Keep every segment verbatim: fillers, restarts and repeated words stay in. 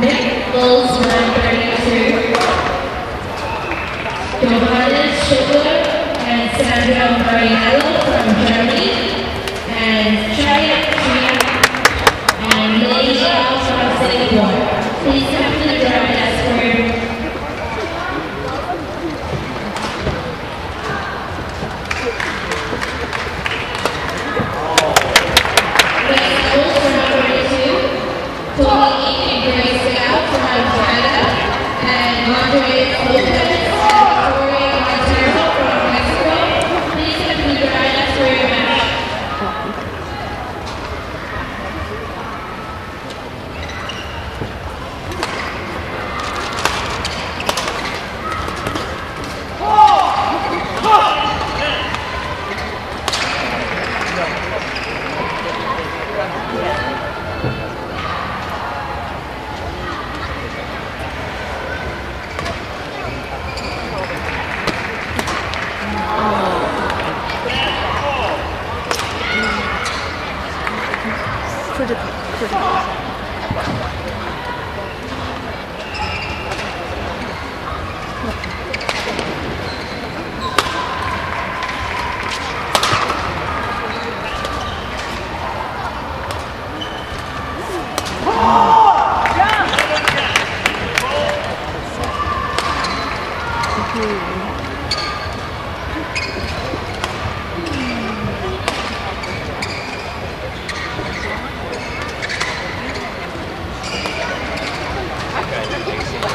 Nick Bowles, nine thirty-two. Johannes Schubert and Sandra Mariela from Germany, and Jamie and Nick Bowles from Singapore. Please come to the drum escort.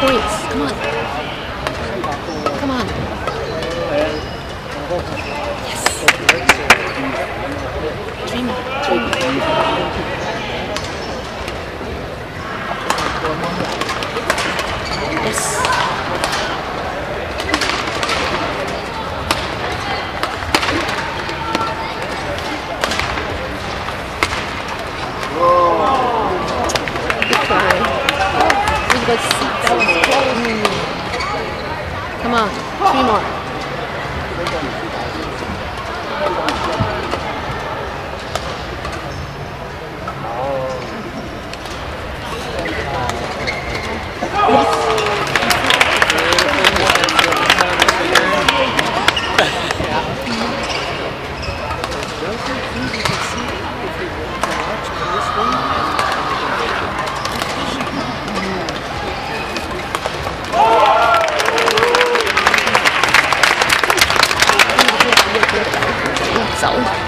points. Come on. Come on. Yes. Jamie. Jamie. Yes. Let's see. That was crazy. Come on. Three more. Yes. So